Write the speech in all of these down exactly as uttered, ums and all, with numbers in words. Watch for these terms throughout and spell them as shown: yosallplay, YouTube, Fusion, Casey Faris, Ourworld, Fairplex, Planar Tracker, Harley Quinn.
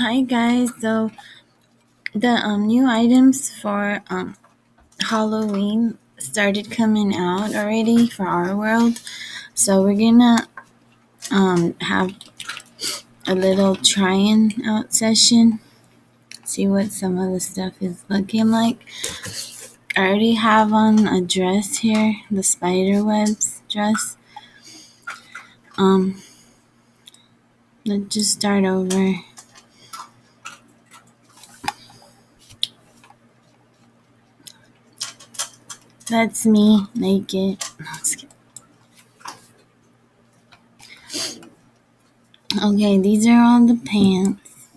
Hi guys, so the um, new items for um, Halloween started coming out already for our world. So we're gonna um, have a little trying out session, see what some of the stuff is looking like. I already have on a dress here, the spiderwebs dress. Um, let's just start over. That's me, naked. Okay, these are all the pants.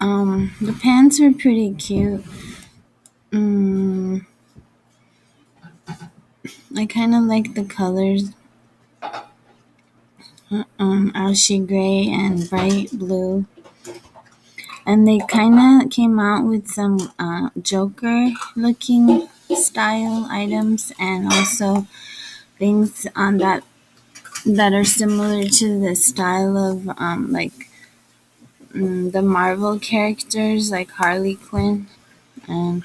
Um, the pants are pretty cute. Um, I kind of like the colors. Um, ashy gray and bright blue. And they kind of came out with some uh, Joker-looking style items, and also things on that that are similar to the style of um, like um, the Marvel characters, like Harley Quinn, and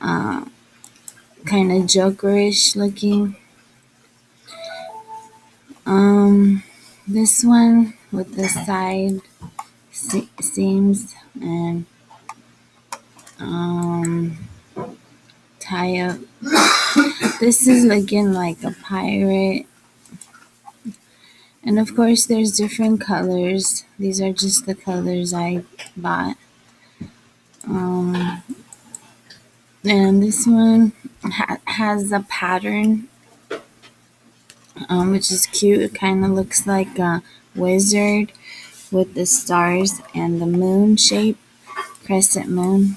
uh, kind of Jokerish looking. Um, this one with the side seams and um, tie up. This is looking like a pirate. And of course there's different colors. These are just the colors I bought. Um, and this one ha has a pattern, um, which is cute. It kind of looks like a wizard with the stars and the moon shape, crescent moon,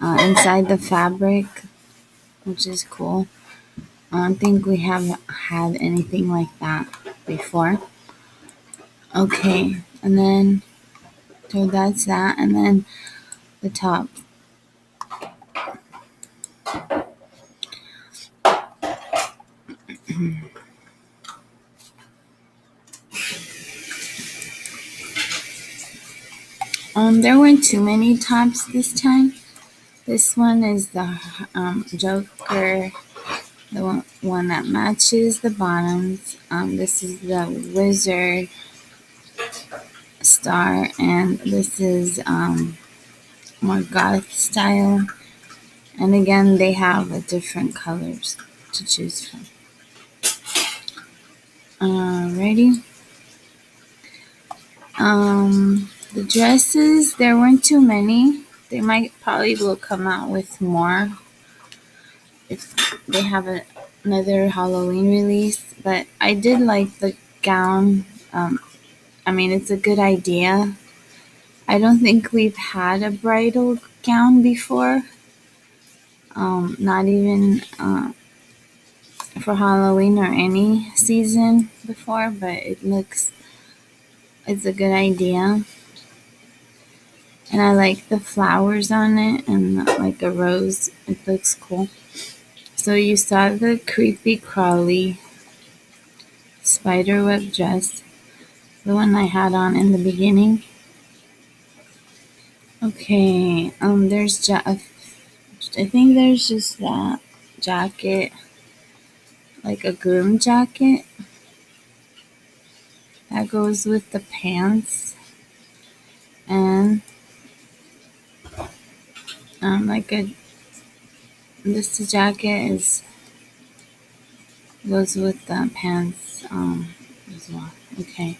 uh, inside the fabric, which is cool. I don't think we have had anything like that before. Okay, and then, so that's that, and then the top. Um, there weren't too many tops this time. This one is the um, Joker, the one, one that matches the bottoms. Um, this is the Wizard Star, and this is um, more goth style. And again, they have uh, different colors to choose from. Alrighty. Um... The dresses, there weren't too many. They might probably will come out with more if they have a, another Halloween release. But I did like the gown. Um, I mean, it's a good idea. I don't think we've had a bridal gown before. Um, not even uh, for Halloween or any season before, but it looks, it's a good idea. And I like the flowers on it, and like a rose. It looks cool. So you saw the creepy crawly spiderweb dress, the one I had on in the beginning. Okay, um, there's ja I think there's just that jacket, like a groom jacket that goes with the pants, and Um, like a, this jacket is, goes with the pants, um, as well. Okay.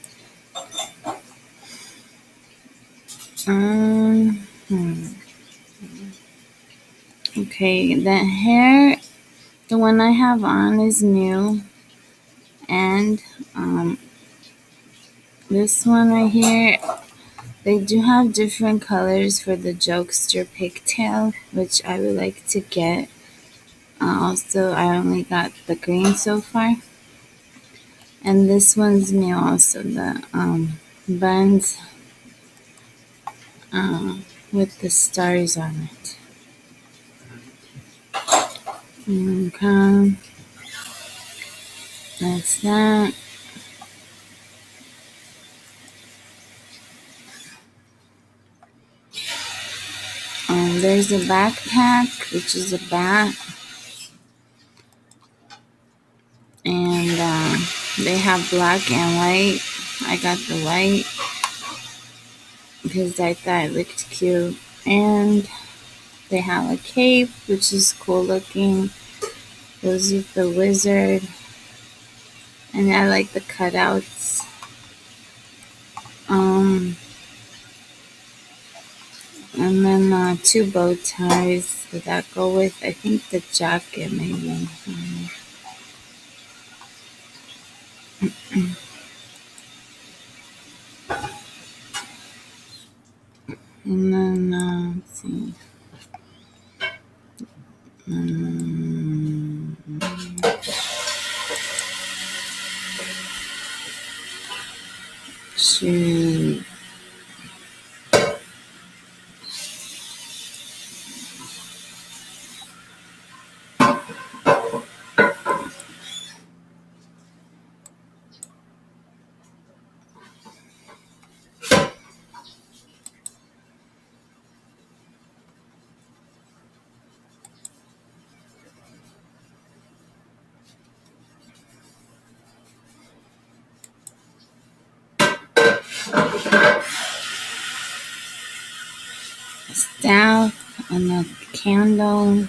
Um, hmm. Okay, the hair, the one I have on is new, and, um, this one right here, they do have different colors for the Jokester pigtail, which I would like to get. Uh, also, I only got the green so far. And this one's new also, the um, buns uh, with the stars on it. Okay. That's that. Um, there's a backpack, which is a bat. And uh, they have black and white. I got the white because I thought it looked cute. And they have a cape, which is cool looking. Goes with the wizard. And I like the cutouts. Um, and then uh, two bow ties that go with, I think, the jacket maybe. Um, and then, uh, let's see. Um, shoot. Staff and a candle.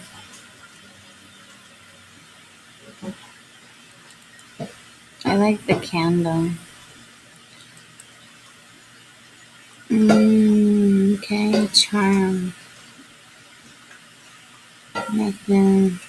I like the candle. Mm, okay, charm. Nothing.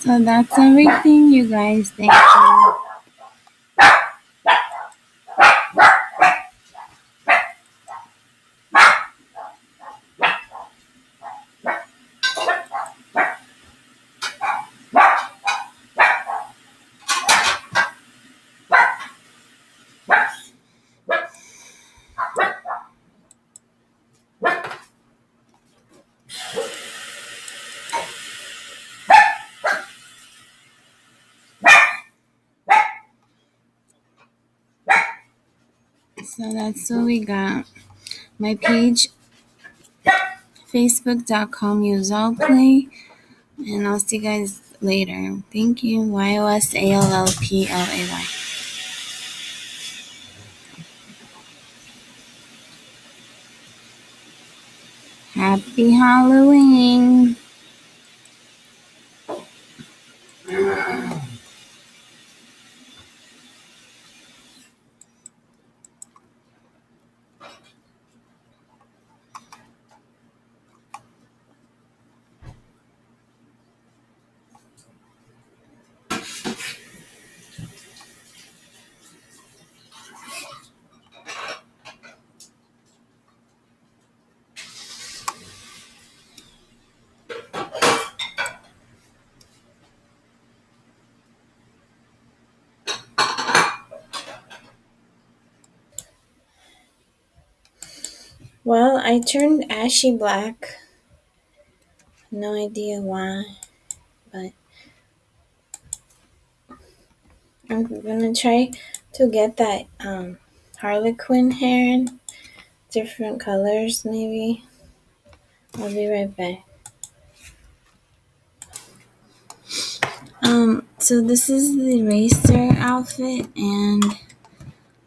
So that's everything, you guys. Thank you. So that's what we got. My page, facebook dot com yosallplay, and I'll see you guys later. Thank you. Y O S A L L P L A Y. Happy Halloween. Well, I turned ashy black, no idea why, but I'm gonna try to get that um, Harlequin hair in different colors maybe. I'll be right back. Um, so this is the racer outfit, and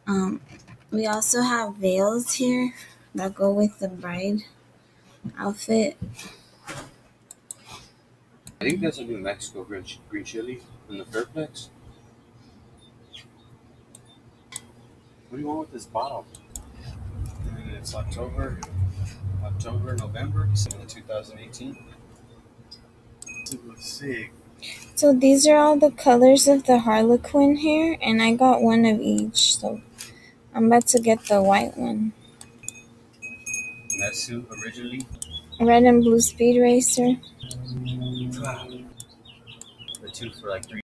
um, we also have veils here that go with the bride outfit. I think that's a New Mexico green, green chili in the Fairplex. What do you want with this bottle? And it's October, October, November, December two thousand eighteen. So these are all the colors of the Harlequin hair, and I got one of each. So I'm about to get the white one. That suit originally. Red and blue speed racer. The two for like three.